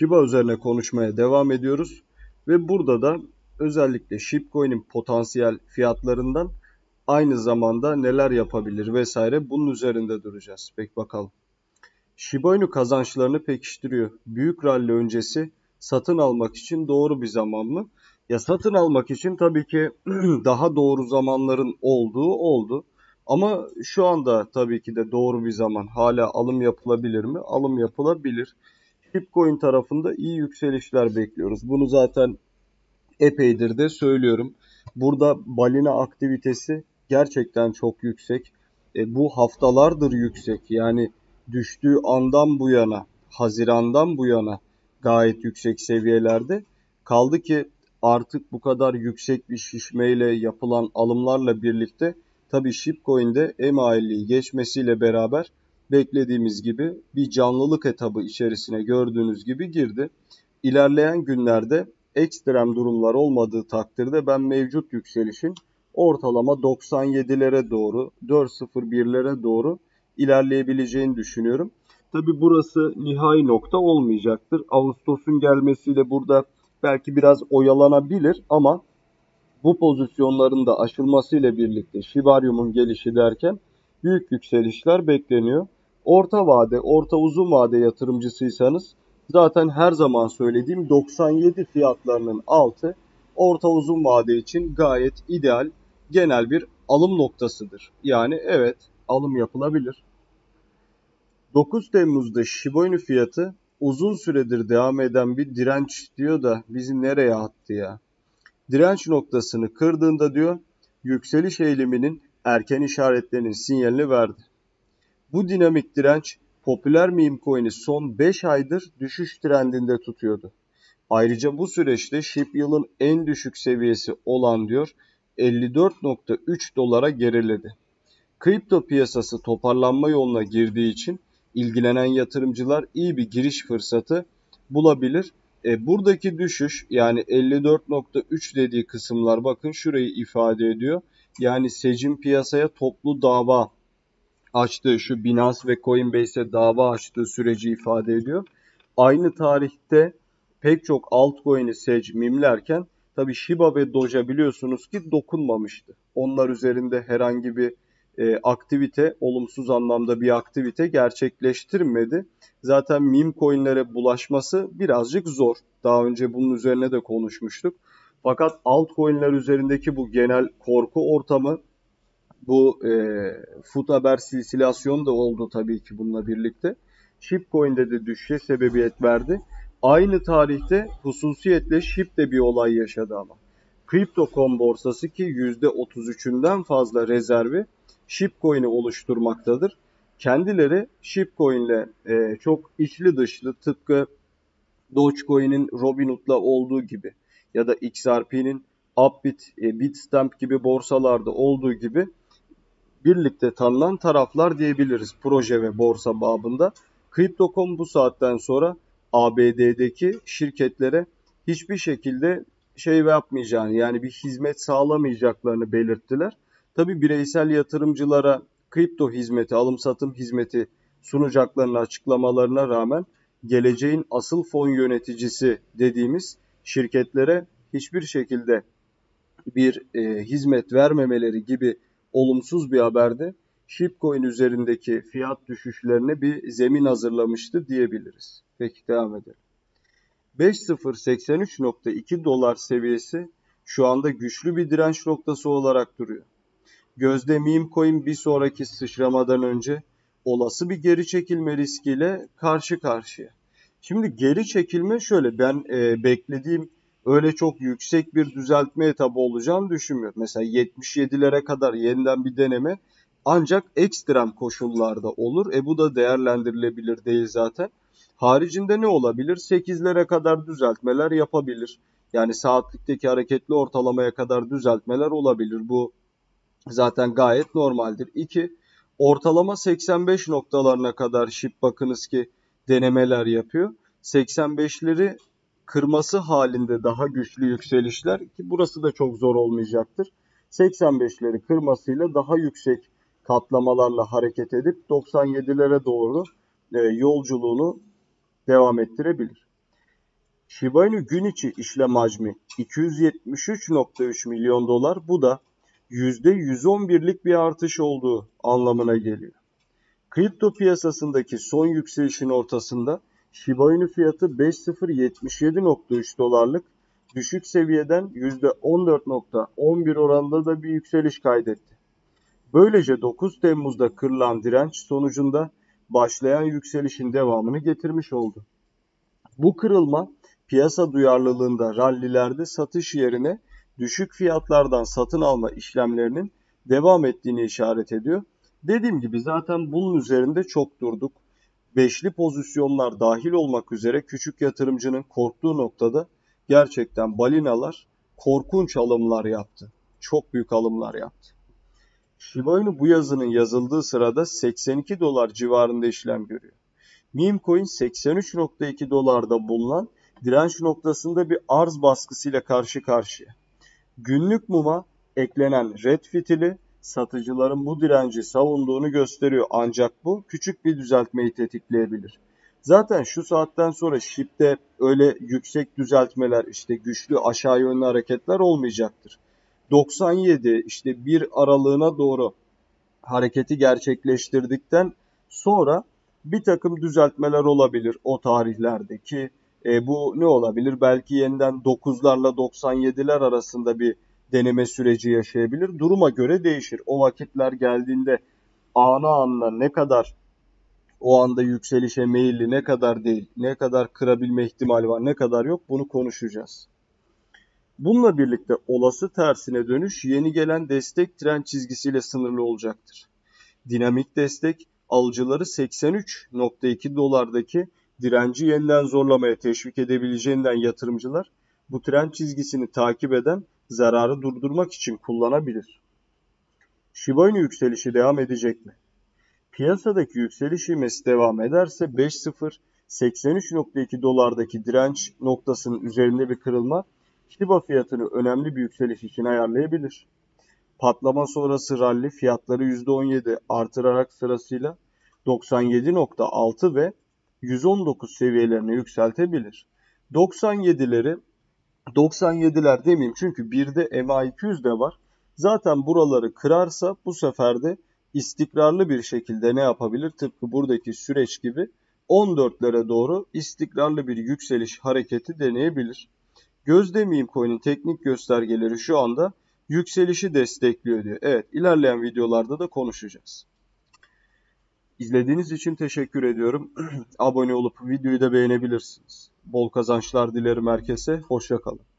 Shiba üzerine konuşmaya devam ediyoruz. Ve burada da özellikle Shibcoin'in potansiyel fiyatlarından aynı zamanda neler yapabilir vesaire bunun üzerinde duracağız. Peki bakalım. Shiba Inu kazançlarını pekiştiriyor. Büyük rally öncesi satın almak için doğru bir zaman mı? Ya satın almak için tabii ki daha doğru zamanların olduğu oldu. Ama şu anda tabii ki de doğru bir zaman. Hala alım yapılabilir mi? Alım yapılabilir. Shibcoin tarafında iyi yükselişler bekliyoruz. Bunu zaten epeydir de söylüyorum. Burada balina aktivitesi gerçekten çok yüksek. Bu haftalardır yüksek. Yani düştüğü andan bu yana, Haziran'dan bu yana gayet yüksek seviyelerde. Kaldı ki artık bu kadar yüksek bir şişmeyle yapılan alımlarla birlikte tabii Shibcoin'de EMA'yı geçmesiyle beraber beklediğimiz gibi bir canlılık etabı içerisine gördüğünüz gibi girdi. İlerleyen günlerde ekstrem durumlar olmadığı takdirde ben mevcut yükselişin ortalama 97'lere doğru, 4.01'lere doğru ilerleyebileceğini düşünüyorum. Tabii burası nihai nokta olmayacaktır. Ağustos'un gelmesiyle burada belki biraz oyalanabilir ama bu pozisyonların da aşılmasıyla birlikte Shibarium'un gelişi derken büyük yükselişler bekleniyor. Orta vade, orta uzun vade yatırımcısıysanız zaten her zaman söylediğim 97 fiyatlarının altı orta uzun vade için gayet ideal genel bir alım noktasıdır. Yani evet alım yapılabilir. 9 Temmuz'da Shiba Inu fiyatı uzun süredir devam eden bir direnç diyor da bizi nereye attı ya? Direnç noktasını kırdığında diyor yükseliş eğiliminin erken işaretlerinin sinyalini verdi. Bu dinamik direnç popüler meme coin'i son 5 aydır düşüş trendinde tutuyordu. Ayrıca bu süreçte SHIB yılın en düşük seviyesi olan diyor 54.3 dolara geriledi. Kripto piyasası toparlanma yoluna girdiği için ilgilenen yatırımcılar iyi bir giriş fırsatı bulabilir. Buradaki düşüş yani 54.3 dediği kısımlar bakın şurayı ifade ediyor. Yani SEC'in piyasaya toplu dava açtığı şu Binance ve Coinbase'e dava açtığı süreci ifade ediyor. Aynı tarihte pek çok altcoin'i SEC mimlerken tabi Shiba ve Doge'a biliyorsunuz ki dokunmamıştı. Onlar üzerinde herhangi bir aktivite, olumsuz anlamda bir aktivite gerçekleştirmedi. Zaten meme coin'lere bulaşması birazcık zor. Daha önce bunun üzerine de konuşmuştuk. Fakat altcoin'ler üzerindeki bu genel korku ortamı, bu FUT haber silsilasyonu da oldu tabii ki bununla birlikte. Shibcoin'de de düşüşe sebebiyet verdi. Aynı tarihte hususiyetle Shib'de bir olay yaşadı ama. Crypto.com borsası ki %33'ünden fazla rezervi Shibcoin'i oluşturmaktadır. Kendileri Shibcoin'le çok içli dışlı tıpkı Dogecoin'in Robinhood'la olduğu gibi ya da XRP'nin Upbit, Bitstamp gibi borsalarda olduğu gibi birlikte tanınan taraflar diyebiliriz proje ve borsa babında. Crypto.com bu saatten sonra ABD'deki şirketlere hiçbir şekilde şey yapmayacağını yani bir hizmet sağlamayacaklarını belirttiler. Tabi bireysel yatırımcılara kripto hizmeti, alım satım hizmeti sunacaklarını açıklamalarına rağmen geleceğin asıl fon yöneticisi dediğimiz şirketlere hiçbir şekilde bir hizmet vermemeleri gibi olumsuz bir haberde Shibcoin üzerindeki fiyat düşüşlerine bir zemin hazırlamıştı diyebiliriz. Peki devam edelim. 5.083.2 dolar seviyesi şu anda güçlü bir direnç noktası olarak duruyor. Gözde meme coin bir sonraki sıçramadan önce olası bir geri çekilme riskiyle karşı karşıya. Şimdi geri çekilme şöyle ben beklediğim öyle çok yüksek bir düzeltme etabı olacağını düşünmüyorum. Mesela 77'lere kadar yeniden bir deneme ancak ekstrem koşullarda olur. Bu da değerlendirilebilir değil zaten. Haricinde ne olabilir? 8'lere kadar düzeltmeler yapabilir. Yani saatlikteki hareketli ortalamaya kadar düzeltmeler olabilir. Bu zaten gayet normaldir. 2. Ortalama 85 noktalarına kadar Shib bakınız ki denemeler yapıyor. 85'leri kırması halinde daha güçlü yükselişler ki burası da çok zor olmayacaktır. 85'leri kırmasıyla daha yüksek katlamalarla hareket edip 97'lere doğru yolculuğunu devam ettirebilir. Shiba Inu gün içi işlem hacmi 273.3 milyon dolar. Bu da %111'lik bir artış olduğu anlamına geliyor. Kripto piyasasındaki son yükselişin ortasında Shiba Inu fiyatı 5.077.3 dolarlık düşük seviyeden %14.11 oranında da bir yükseliş kaydetti. Böylece 9 Temmuz'da kırılan direnç sonucunda başlayan yükselişin devamını getirmiş oldu. Bu kırılma piyasa duyarlılığında rallilerde satış yerine düşük fiyatlardan satın alma işlemlerinin devam ettiğini işaret ediyor. Dediğim gibi zaten bunun üzerinde çok durduk. Beşli pozisyonlar dahil olmak üzere küçük yatırımcının korktuğu noktada gerçekten balinalar korkunç alımlar yaptı. Çok büyük alımlar yaptı. Shiba Inu bu yazının yazıldığı sırada 82 dolar civarında işlem görüyor. Meme Coin 83.2 dolarda bulunan direnç noktasında bir arz baskısıyla karşı karşıya. Günlük muma eklenen red fitili satıcıların bu direnci savunduğunu gösteriyor, ancak bu küçük bir düzeltmeyi tetikleyebilir. Zaten şu saatten sonra SHIB'de öyle yüksek düzeltmeler, işte güçlü aşağı yönlü hareketler olmayacaktır. 97 işte 1 aralığına doğru hareketi gerçekleştirdikten sonra bir takım düzeltmeler olabilir o tarihlerdeki. Bu ne olabilir? Belki yeniden 9'larla 97'ler arasında bir deneme süreci yaşayabilir. Duruma göre değişir. O vakitler geldiğinde anına ne kadar o anda yükselişe meyilli, ne kadar değil, ne kadar kırabilme ihtimali var, ne kadar yok, bunu konuşacağız. Bununla birlikte olası tersine dönüş yeni gelen destek tren çizgisiyle sınırlı olacaktır. Dinamik destek alıcıları 83.2 dolardaki direnci yeniden zorlamaya teşvik edebileceğinden yatırımcılar bu trend çizgisini takip eden zararı durdurmak için kullanabilir. Shiba Inu yükselişi devam edecek mi? Piyasadaki yükseliş ivmesi devam ederse 5.083.2 dolardaki direnç noktasının üzerinde bir kırılma Shiba fiyatını önemli bir yükseliş için ayarlayabilir. Patlama sonrası ralli fiyatları %17 artırarak sırasıyla 97.6 ve 119 seviyelerine yükseltebilir. 97'ler demeyeyim çünkü bir de EMA 200 de var. Zaten buraları kırarsa bu sefer de istikrarlı bir şekilde ne yapabilir? Tıpkı buradaki süreç gibi 14'lere doğru istikrarlı bir yükseliş hareketi deneyebilir. Gözlemeyeyim coin'in teknik göstergeleri şu anda yükselişi destekliyor diyor. Evet, ilerleyen videolarda da konuşacağız. İzlediğiniz için teşekkür ediyorum. Abone olup videoyu da beğenebilirsiniz. Bol kazançlar dilerim herkese. Hoşça kalın.